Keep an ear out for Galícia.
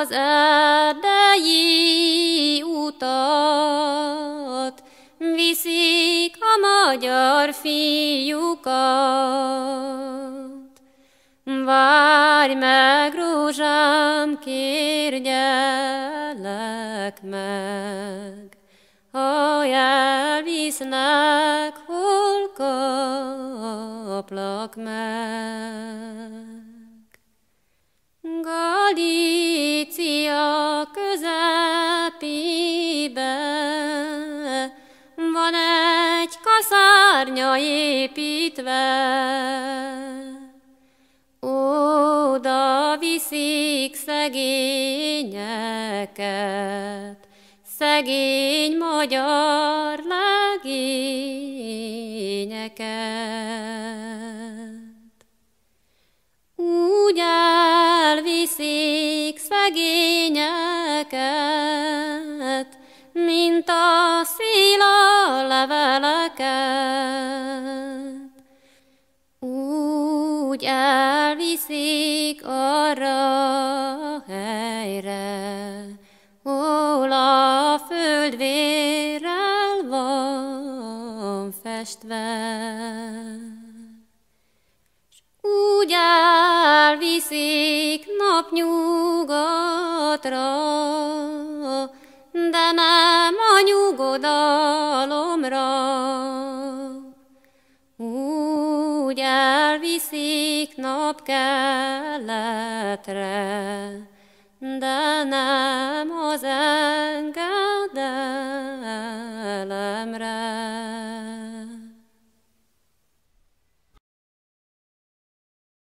az erdei utat, viszik a magyar fiúkat. Várj meg, rózsám, kérjelek meg, ha elvisznek, hol kaplak meg. Galícia közepében van egy kaszárnya építve, oda viszik szegényeket, szegény magyar legényeket. Úgy elviszik szegényeket, mint a szilaleveleket. Úgy elviszik arra a helyre, hol a föld vérrel van festve. Úgy elviszik napnyugatra, de nem a nyugodalomra. Úgy elviszik napkeletre, de nem az engedelemre.